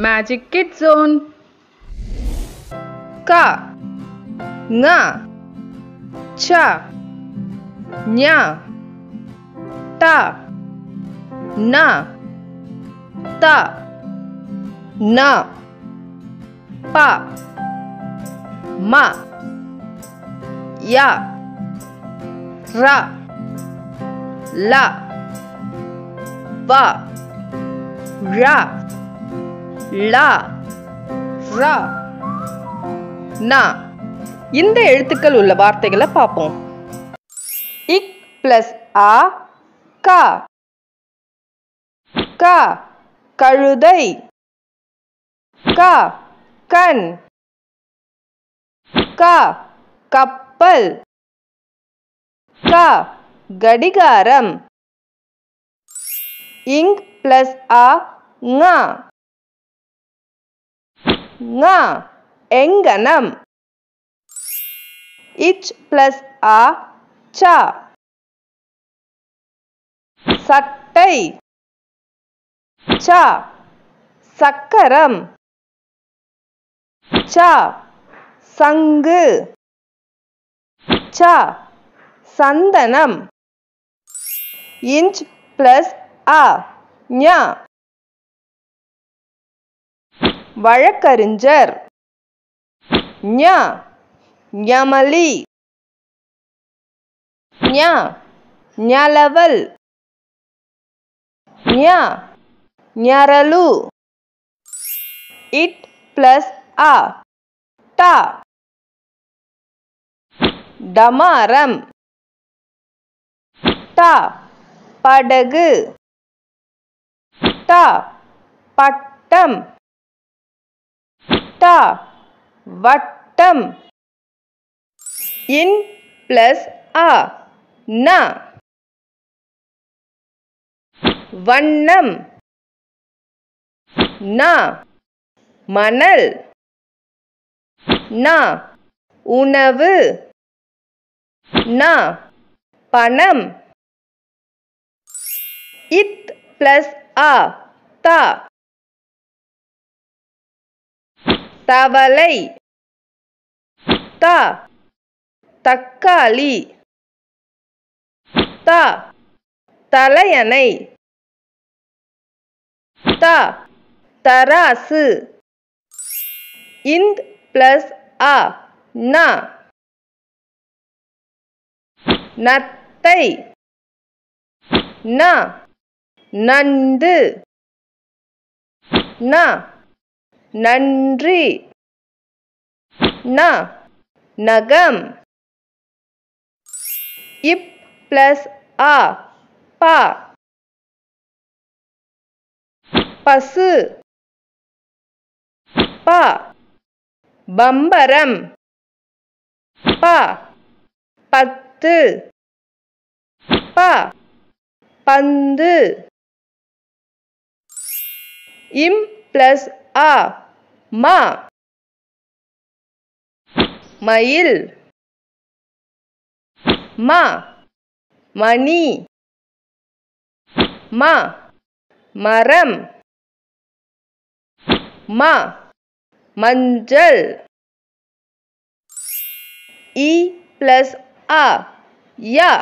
Magic Kids Zone. Ka, Nga, Cha, Nya, Ta, Na, Ta, Na, Pa, Ma, Ya, Ra, La, Va, Ra, La, Ra, Na. இந்த எழுத்துக்கள் உள்ள வார்த்தைகளை பார்ப்போம். இக் plus ஆ கா. கா கழுதை. கா கண். கா கப்பல். கா கடிகாரம். இங் பிளஸ் ஆ ஙா. ஙா எங்கனம். Ich plus a cha. Sattai cha. Sakkaram cha. Sangu cha. Sandanam. Inch plus a nya. Vazhakkarinjar nya. Nyamali Nya Nyalaval Nya Nyaralu. It plus a ta. Damaram ta. Padagu ta. Pattam ta. Vattam. In plus a na. Vannam na. Manal na. Unavu na. Panam. It plus a ta. Tavalai ta. தக்காளி தா. தலையணை தா. தராசு. இந்த் plus ஆ நா. நத்தை நா. நந்து நா. நன்றி நா. நகம். Ip plus a pa. Pasu pa. Bambaram pa. Pattu pa. Pandu. Im plus a ma. Mail ma. Mani ma. Maram ma. Manjal. E plus a ya.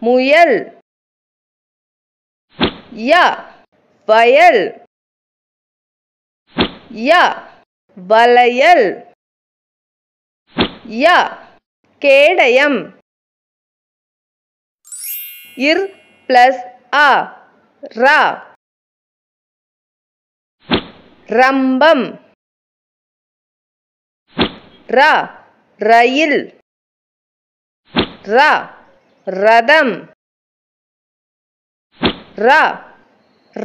Muel ya. Vayal ya. Valayal யா. கேடயம். இர் plus ஆ ரா. ரம்பம் ரா. ரயில் ரா. ரதம் ரா.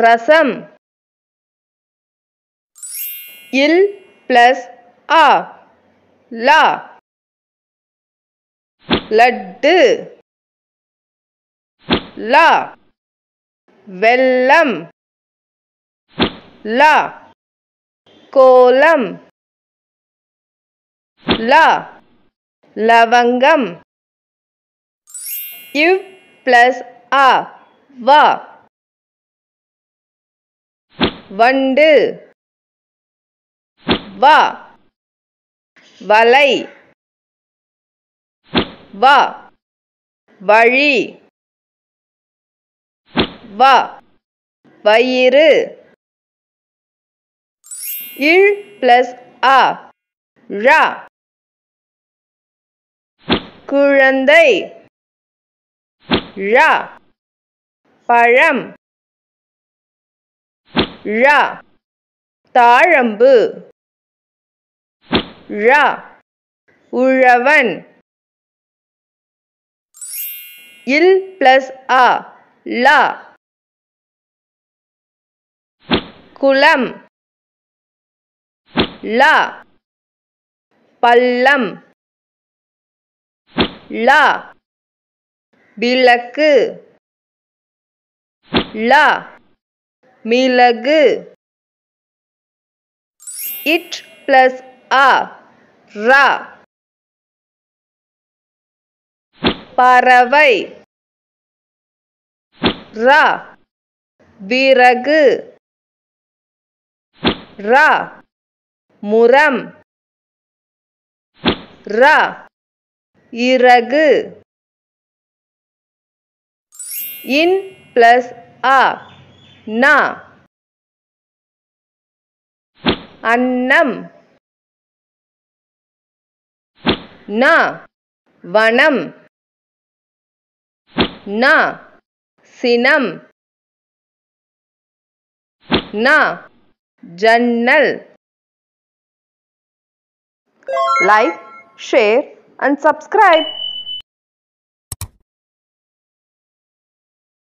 ரசம். இல் plus ஆ லா. லட்டு லா. வெல்லம் லா. கோலம் லா. லவங்கம். இவ் plus ஆ வா. வண்டு வா வலை வா வழி வா வயிறு இழ் plus ஆ ரா குழந்தை ரா பழம் ரா தாழம்பு ரா உழவன் இல் plus ஆ லா குளம் லா பள்ளம் லா விளக்கு லா மிளகு இட் பிளஸ் ஆ ரா பறவை ரா விறகு ரா முரம் ரா இறகு இன் பிளஸ் ஆ நா அன்னம் நா வனம் நா சினம் நா ஜன்னல். Like, share and subscribe.